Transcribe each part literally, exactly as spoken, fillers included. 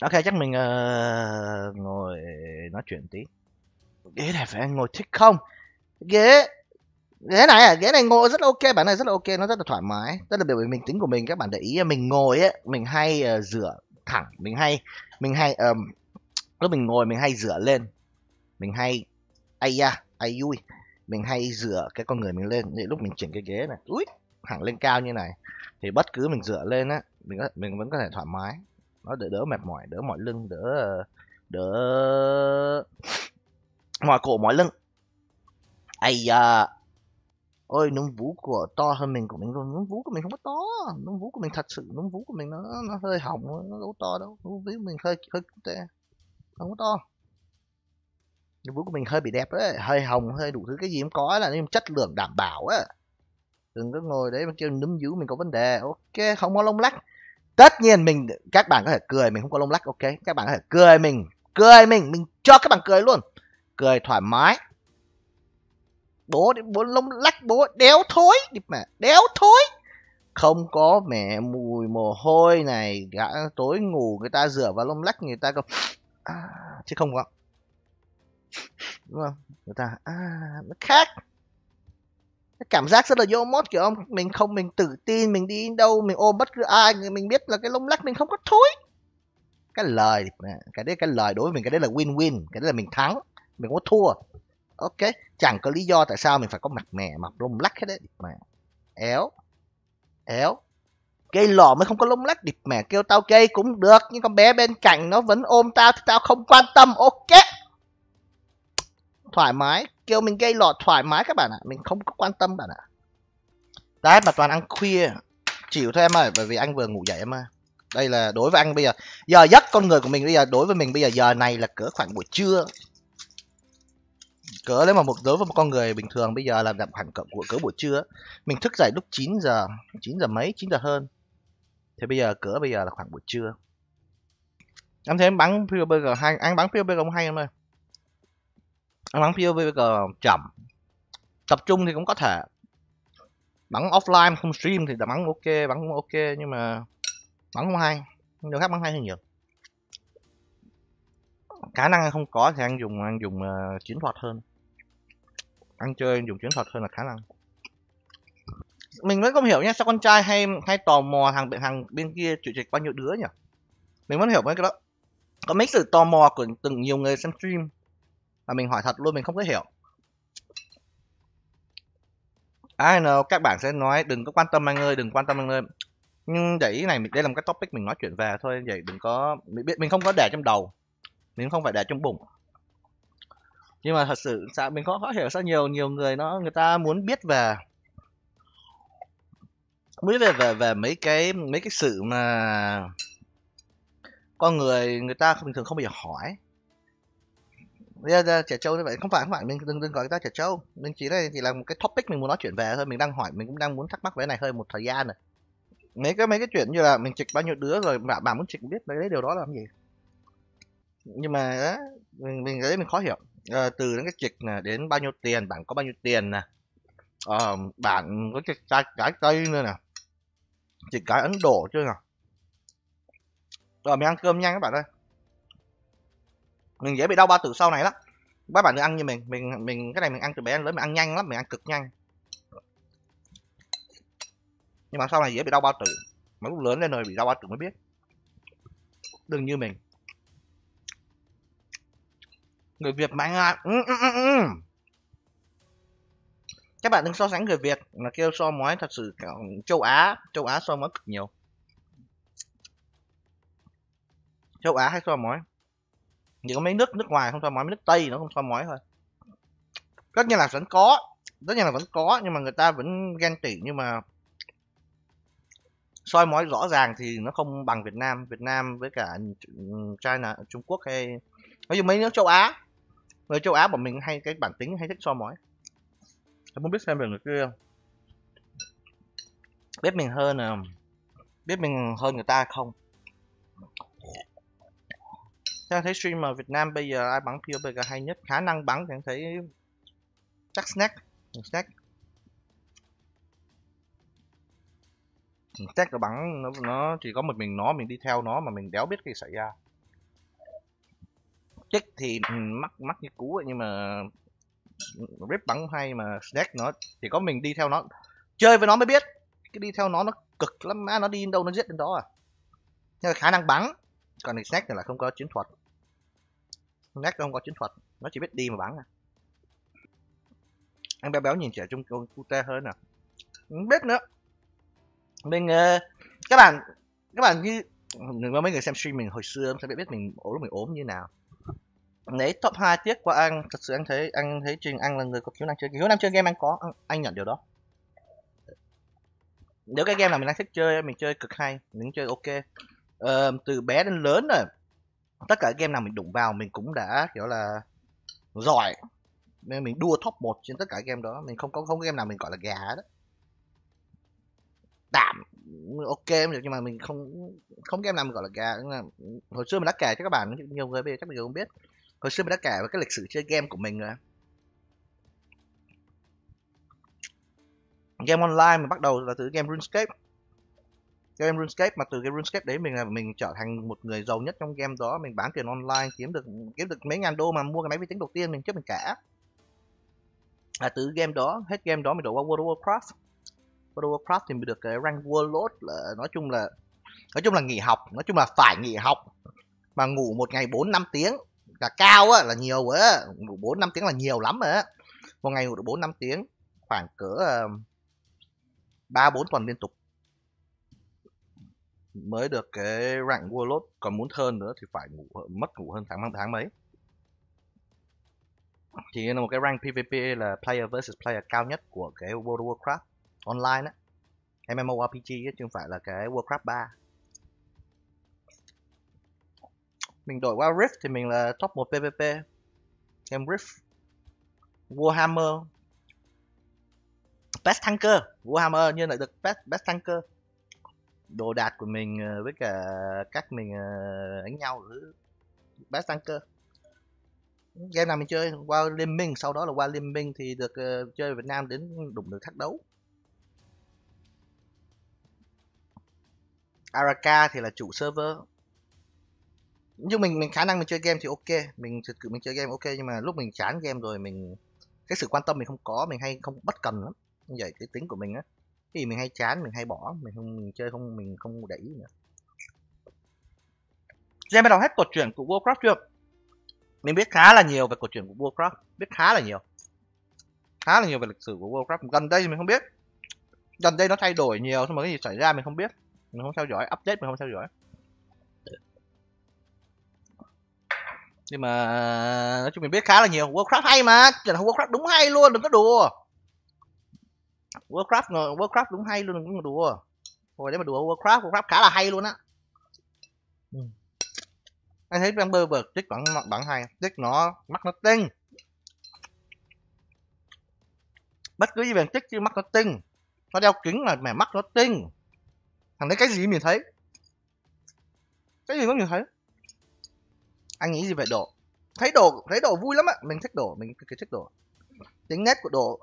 Ok, chắc mình uh, ngồi nói chuyện tí. Ghế này phải ngồi thích không? Ghế ghế này à, ghế này ngồi rất là ok, bản này rất là ok, nó rất là thoải mái, rất là biểu mình tính của mình. Các bạn để ý mình ngồi ấy, mình hay uh, rửa thẳng, mình hay mình hay um, lúc mình ngồi mình hay rửa lên, mình hay ai da ai vui, mình hay rửa cái con người mình lên. Thì lúc mình chỉnh cái ghế này, ui, thẳng lên cao như này thì bất cứ mình rửa lên á, mình mình vẫn có thể thoải mái, nó đỡ đỡ mệt mỏi, đỡ mỏi lưng, đỡ đỡ mỏi cổ mỏi lưng. Ai da, ôi núm vú của to hơn mình của mình luôn. Núm vú của mình không có to, núm vú của mình thật sự núm vú của mình nó nó hơi hỏng, nó đâu to đâu. Núm vú mình hơi hơi không có to, núm vú của mình hơi bị đẹp đấy, hơi hồng, hơi đủ thứ, cái gì cũng có, là nhưng chất lượng đảm bảo á. Đừng có ngồi đấy mà kêu núm vú mình có vấn đề. Ok, không có lông lách. Tất nhiên mình, các bạn có thể cười mình không có lông lách, ok. Các bạn có thể cười mình, cười mình, mình cho các bạn cười luôn, cười thoải mái. Bố bố lông lách, bố đéo thối điệp mà, đéo thối, không có mẹ mùi mồ hôi này. Gã tối ngủ người ta rửa vào lông lách người ta có à, chứ không có, đúng không? Người ta à, nó khác. Cái cảm giác rất là vô mốt kiểu ông, mình không, mình tự tin, mình đi đâu mình ôm bất cứ ai mình biết là cái lông lách mình không có thối. Cái lời cái đấy, cái lời đối với mình cái đấy là win-win, cái đấy là mình thắng, mình không có thua. Ok, chẳng có lý do tại sao mình phải có mặt mẹ mặc lông lách hết đấy. Mà éo éo cây lọ mới không có lông lách. Điệp mẹ kêu tao cây cũng được, nhưng con bé bên cạnh nó vẫn ôm tao thì tao không quan tâm. Ok, thoải mái, kêu mình gây lọ thoải mái các bạn ạ, mình không có quan tâm bạn ạ. Đấy mà toàn ăn khuya, chịu thôi em ơi, bởi vì anh vừa ngủ dậy em ơi. Đây là đối với anh bây giờ, giờ giấc con người của mình bây giờ, đối với mình bây giờ giờ này là cỡ khoảng buổi trưa. Cỡ đấy mà một đối với một con người bình thường bây giờ là giảm khoảng cỡ của cỡ buổi trưa. Mình thức dậy lúc chín giờ, chín giờ mấy, chín giờ hơn. Thế bây giờ cỡ bây giờ là khoảng buổi trưa. Em thấy em bắn PewBurger hay, anh bắn PewBurger không hay em ơi. Anh bắn PewBurger chậm. Tập trung thì cũng có thể. Bắn offline không stream thì đã bắn ok, bắn ok nhưng mà bắn không hay. Người khác bắn hay hơn nhiều. Khả năng không có thì anh dùng anh dùng uh, chiến thuật hơn. Anh chơi anh dùng chiến thuật hơn là khả năng. Mình vẫn không hiểu nhá, sao con trai hay hay tò mò thằng thằng bên kia chịu trịch bao nhiêu đứa nhỉ? Mình vẫn hiểu mấy cái đó. Có mấy sự tò mò của từng nhiều người xem stream mà mình hỏi thật luôn, mình không có hiểu. I know các bạn sẽ nói đừng có quan tâm anh ơi, đừng quan tâm anh ơi. Nhưng để ý này, đây là một cái topic mình nói chuyện về thôi, vậy đừng có, mình biết mình không có để trong đầu. Mình không phải để trong bụng. Nhưng mà thật sự sao mình khó, khó hiểu sao nhiều nhiều người nó người ta muốn biết về muốn về về về mấy cái mấy cái sự mà con người người ta bình thường không bao giờ hỏi. Bây giờ trẻ trâu như vậy không phải các bạn, mình đừng đừng gọi người ta trẻ trâu. Mình chỉ đây chỉ là một cái topic mình muốn nói chuyện về thôi, mình đang hỏi, mình cũng đang muốn thắc mắc về cái này hơi một thời gian rồi. Mấy cái mấy cái chuyện như là mình trịch bao nhiêu đứa rồi bạn bạn muốn trịch biết đấy, điều đó là cái gì? Nhưng mà đó, mình mình đấy mình khó hiểu. À, từ đến cái trịch nè, đến bao nhiêu tiền, bạn có bao nhiêu tiền nè, à, bạn có trịch trái trái cây nữa nè, trịch cái Ấn Độ chưa nè. Rồi mình ăn cơm nhanh các bạn ơi, mình dễ bị đau bao tử sau này lắm. Các bạn đừng ăn như mình, mình mình cái này mình ăn từ bé đến lớn, mình ăn nhanh lắm, mình ăn cực nhanh, nhưng mà sau này dễ bị đau bao tử. Mà lúc lớn lên rồi bị đau bao tử mới biết, đừng như mình. Người Việt mà anh ừ, ừ, ừ, ừ. Các bạn đừng so sánh người Việt là kêu so mói, thật sự châu Á, châu Á so mói cực nhiều. Châu Á hay so mói. Chỉ có mấy nước nước ngoài không so mói, mấy nước Tây nó không so mói thôi. Tất nhiên là vẫn có, tất nhiên là vẫn có, nhưng mà người ta vẫn ghen tị, nhưng mà soi mói rõ ràng thì nó không bằng Việt Nam. Việt Nam với cả China, Trung Quốc hay nói chung mấy nước châu Á, người châu Á bọn mình hay cái bản tính hay thích soi mói. Em muốn biết xem về người kia biết mình hơn à, biết mình hơn người ta không. Em thấy streamer Việt Nam bây giờ ai bắn PewDiePie hay nhất, khả năng bắn thì em thấy chắc Snack, Snack Snack nó bắn nó, nó chỉ có một mình nó, mình đi theo nó mà mình đéo biết cái xảy ra. chất thì mắc mắc như cũ, nhưng mà rip bắn hay, mà snack nó chỉ có mình đi theo nó, chơi với nó mới biết. Cái đi theo nó nó cực lắm, nó đi đâu nó giết đến đó à. Nhưng mà khả năng bắn, còn snack này là không có chiến thuật, snack không có chiến thuật, nó chỉ biết đi mà bắn à. Anh béo béo nhìn trẻ trung cute hơn nè, không biết nữa. Mình uh, các bạn các bạn như mấy người xem stream mình hồi xưa sẽ biết mình ốm mình ốm như nào. Lấy top hai tiếc qua anh, thật sự anh thấy anh thấy Trình anh là người có khiếu năng chơi, khiếu năng chơi game anh có, anh, anh nhận điều đó. Nếu cái game nào mình đang thích chơi, mình chơi cực hay, mình chơi ok. Ờ, từ bé đến lớn rồi, tất cả game nào mình đụng vào mình cũng đã kiểu là giỏi. Nên mình đua top một trên tất cả game đó, mình không có không game nào mình gọi là gà đó. Tạm ok cũng được, nhưng mà mình không không game nào mình gọi là gà. Hồi xưa mình đã kể cho các bạn, nhiều người bây giờ chắc mình không biết. Hồi xưa mình đã kể về cái lịch sử chơi game của mình rồi. Game online mình bắt đầu là từ game RuneScape. Game RuneScape mà từ game RuneScape đấy mình là mình trở thành một người giàu nhất trong game đó, mình bán tiền online kiếm được kiếm được mấy ngàn đô mà mua cái máy vi tính đầu tiên mình trước mình cả. À, từ game đó, hết game đó mình đổ qua World of Warcraft. World of Warcraft thì mình được cái rank Warlord, là nói chung là nói chung là nghỉ học, nói chung là phải nghỉ học mà ngủ một ngày bốn năm tiếng là cao á, là nhiều á, ngủ bốn năm tiếng là nhiều lắm á. Một ngày ngủ được bốn năm tiếng, khoảng cỡ ba bốn tuần liên tục mới được cái rank Warlord, còn muốn hơn nữa thì phải ngủ mất ngủ hơn tháng năm tháng mấy. Thì là một cái rank PvP là player versus player cao nhất của cái World of Warcraft online đó, MMORPG ấy, chứ không phải là cái Warcraft ba. Mình đổi qua Rift thì mình là top một PvP game Rift. Warhammer Best Tanker, Warhammer nhưng lại được Best, best Tanker. Đồ đạc của mình với cả cách mình đánh nhau ở Best Tanker. Game nào mình chơi qua Liên Minh, sau đó là qua Liên Minh thì được uh, chơi Việt Nam đến đụng được thách đấu. Araka thì là chủ server. Nhưng mình mình khả năng mình chơi game thì ok, mình thực sự mình chơi game ok, nhưng mà lúc mình chán game rồi mình cái sự quan tâm mình không có, mình hay không bất cần lắm. Như vậy cái tính của mình á, thì mình hay chán, mình hay bỏ, mình không mình chơi không mình không để ý nữa. Game bắt đầu hết cột truyện của Warcraft chưa? Mình biết khá là nhiều về cột truyện của Warcraft, biết khá là nhiều, khá là nhiều về lịch sử của Warcraft. Gần đây thì mình không biết, gần đây nó thay đổi nhiều, xong rồi cái gì xảy ra mình không biết, mình không theo dõi, update mình không theo dõi. Nhưng mà nói chung mình biết khá là nhiều, Warcraft hay mà, Warcraft đúng hay luôn, đừng có đùa. Warcraft, Warcraft đúng hay luôn, đừng có đùa. Hồi đấy mà đùa Warcraft, Warcraft khá là hay luôn á. Ừ. Anh thấy đang bơ vợt tích bắn bắn hay, tích nó mắc nó tinh. Bất cứ gì bằng tích chứ mắc nó tinh. Nó đeo kính là mẹ mắc nó tinh. Thằng đấy cái gì mình thấy, cái gì cũng nhìn thấy. Anh nghĩ gì về đồ? Thấy đồ, thấy đồ vui lắm á, mình thích đồ, mình cực kỳ thích đồ. Tính nét của đồ,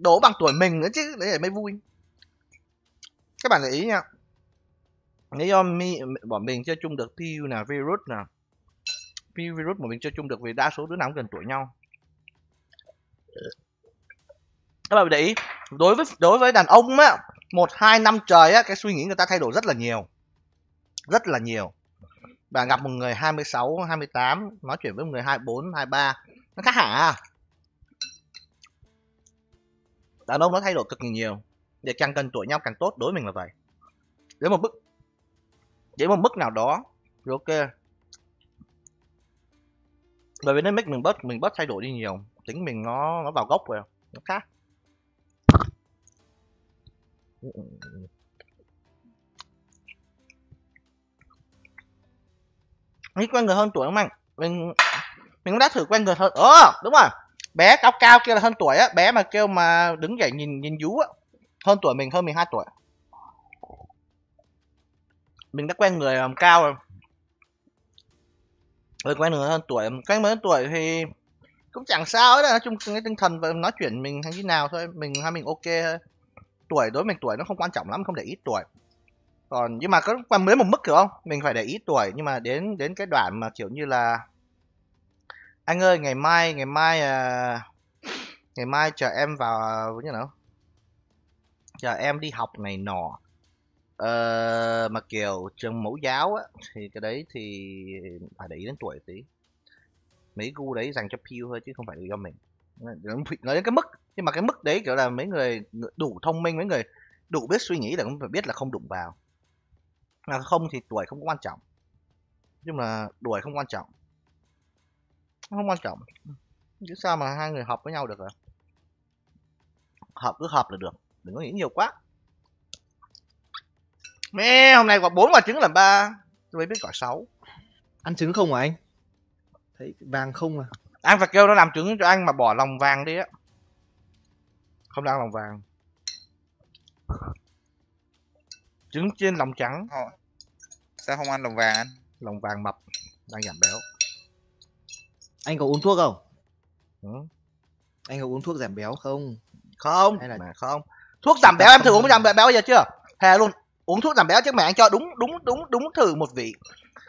đồ bằng tuổi mình nữa chứ, đấy là mới vui. Các bạn để ý nha. Nếu do mi, bọn mình chơi chung được Pew là Viruss nè, Pew Viruss mà mình chơi chung được vì đa số đứa nào cũng gần tuổi nhau. Các bạn để ý, đối với đối với đàn ông á, một hai năm trời á, cái suy nghĩ người ta thay đổi rất là nhiều, rất là nhiều. Bạn gặp một người hai mươi sáu, hai mươi tám nói chuyện với một người hai mươi bốn, hai mươi ba nó khác hả? Đàn ông nó thay đổi cực nhiều, để càng gần tuổi nhau càng tốt, đối mình là vậy. Đến một bức đến một mức nào đó rồi ok. Bởi vì đến mức mình bớt mình bớt thay đổi đi nhiều, tính mình nó nó vào gốc rồi, nó khác. Nghĩ quen người hơn tuổi không anh? Mình mình cũng đã thử quen người hơn. Ờ, đúng rồi. Bé cao cao kia là hơn tuổi á, bé mà kêu mà đứng dậy nhìn nhìn vú á, hơn tuổi mình, hơn mười hai tuổi. Mình đã quen người um, cao rồi. Mình quen người hơn tuổi, quen người hơn tuổi thì cũng chẳng sao hết, nói chung cái tinh thần và nói chuyện mình hay như nào thôi, mình hay mình ok thôi. Tuổi đối với mình tuổi nó không quan trọng lắm, không để ý tuổi. Còn nhưng mà có qua mới một mức kiểu không? Mình phải để ý tuổi, nhưng mà đến đến cái đoạn mà kiểu như là Anh ơi, ngày mai, ngày mai uh, ngày mai chờ em vào với uh, you know, chờ em đi học này nọ. Uh, mà kiểu trường mẫu giáo á, thì cái đấy thì phải để ý đến tuổi tí. Mấy gu đấy dành cho Pew thôi chứ không phải do mình. Nói đến cái mức, nhưng mà cái mức đấy kiểu là mấy người đủ thông minh, mấy người đủ biết suy nghĩ là cũng phải biết là không đụng vào. Mà không thì tuổi không quan trọng. Nhưng mà đuổi không quan trọng. Không quan trọng. Chứ sao mà hai người hợp với nhau được rồi. Hợp cứ hợp là được. Đừng có nghĩ nhiều quá. Mẹ, hôm nay quả bốn quả trứng làm ba. Tôi mới biết quả sáu. Ăn trứng không hả anh? Thấy vàng không à. Anh phải kêu nó làm trứng cho anh mà bỏ lòng vàng đi á. Không đang lòng vàng. Trứng trên lòng trắng. Sao không ăn lòng vàng anh? Lòng vàng mập, đang giảm béo. Anh có uống thuốc không? Ừ. Anh có uống thuốc giảm béo không? Không, hay là... mà không. Thuốc giảm béo em thử uống giảm béo bao giờ chưa? Thề luôn, uống thuốc giảm béo chứ mẹ, anh cho đúng đúng đúng đúng thử một vị.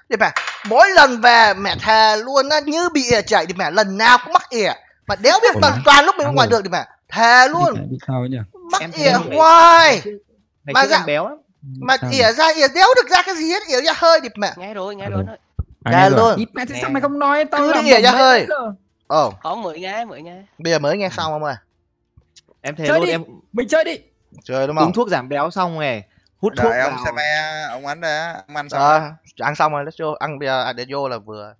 Thì mẹ, mỗi lần về mẹ thề luôn á, như bị ỉa chảy thì mẹ lần nào cũng mắc ỉa. Mà đéo biết toàn, toàn lúc mình ở ngoài đường thì mẹ thề luôn. Mắc ỉa hoài. Mà giảm béo lắm. Mà ỉa ra ỉa đéo được ra cái gì hết, ỉa ra hơi điệp mẹ. Nghe rồi, nghe rồi. Nghe rồi. Điệp mẹ thì sao mày không nói tao cứ ỉa ra hơi. Ồ. Có mới nghe, mới nghe. Bây giờ mới nghe xong không ơi. Em thề luôn em. Mình chơi đi. Chơi đúng không? Uống thuốc giảm béo xong rồi, hút thuốc. Ông xem ông ăn đã, ông ăn xong. Ăn xong rồi, let's go. Ăn bây giờ để vô là vừa.